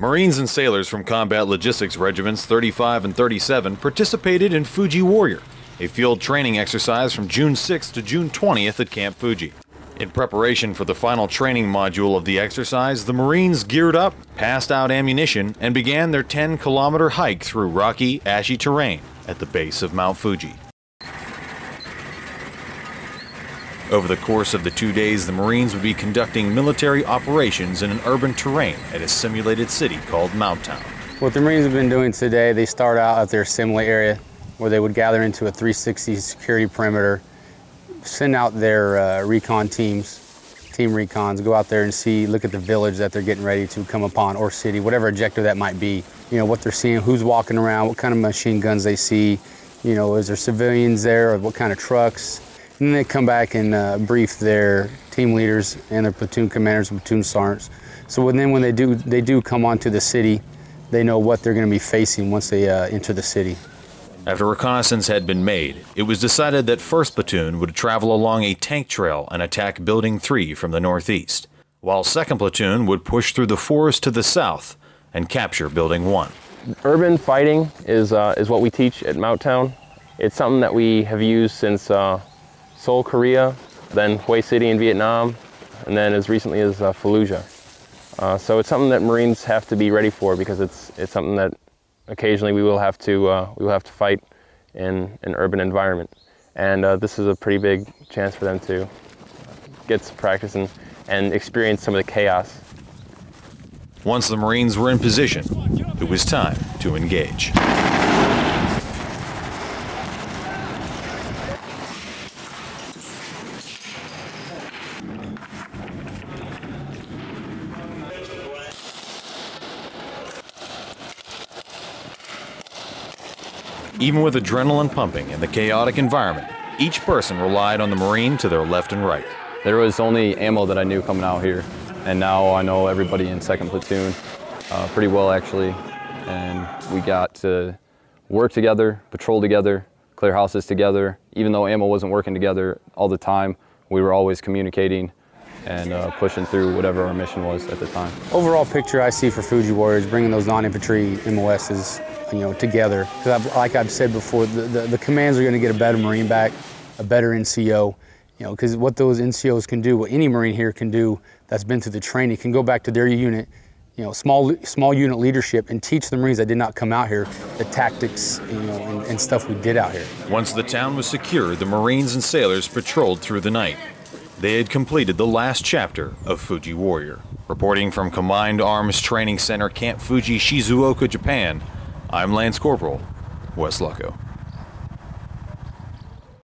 Marines and sailors from Combat Logistics Regiments 35 and 37 participated in Fuji Warrior, a field training exercise from June 6th to June 20th at Camp Fuji. In preparation for the final training module of the exercise, the Marines geared up, passed out ammunition, and began their 10-kilometer hike through rocky, ashy terrain at the base of Mount Fuji. Over the course of the 2 days, the Marines would be conducting military operations in an urban terrain at a simulated city called Mounttown. What the Marines have been doing today, they start out at their simulate area where they would gather into a 360 security perimeter, send out their recon teams, team recons, go out there and see, look at the village that they're getting ready to come upon, or city, whatever objective that might be. You know, what they're seeing, who's walking around, what kind of machine guns they see, you know, is there civilians there, or what kind of trucks. And then they come back and brief their team leaders and their platoon commanders and platoon sergeants. So then when they do come onto the city, they know what they're going to be facing once they enter the city. After reconnaissance had been made, it was decided that 1st Platoon would travel along a tank trail and attack Building 3 from the northeast, while 2nd Platoon would push through the forest to the south and capture Building 1. Urban fighting is what we teach at Mounttown. It's something that we have used since Seoul, Korea, then Hue City in Vietnam, and then as recently as Fallujah. So it's something that Marines have to be ready for, because it's something that occasionally we will have to fight in an urban environment, and this is a pretty big chance for them to get some practice and experience some of the chaos. Once the Marines were in position, it was time to engage. Even with adrenaline pumping and the chaotic environment, each person relied on the Marine to their left and right. There was only ammo that I knew coming out here, and now I know everybody in 2nd Platoon pretty well, actually, and we got to work together, patrol together, clear houses together. Even though ammo wasn't working together all the time, we were always communicating and pushing through whatever our mission was at the time. Overall picture I see for Fuji Warriors, bringing those non-infantry MOSs, you know, together. Because like I've said before, the commands are going to get a better Marine back, a better NCO, you know, because what those NCOs can do, what any Marine here can do that's been through the training, can go back to their unit, you know, small unit leadership, and teach the Marines that did not come out here the tactics, you know, and stuff we did out here. Once the town was secure, the Marines and sailors patrolled through the night. They had completed the last chapter of Fuji Warrior. Reporting from Combined Arms Training Center Camp Fuji, Shizuoka, Japan, I'm Lance Cpl. Wes Lucko.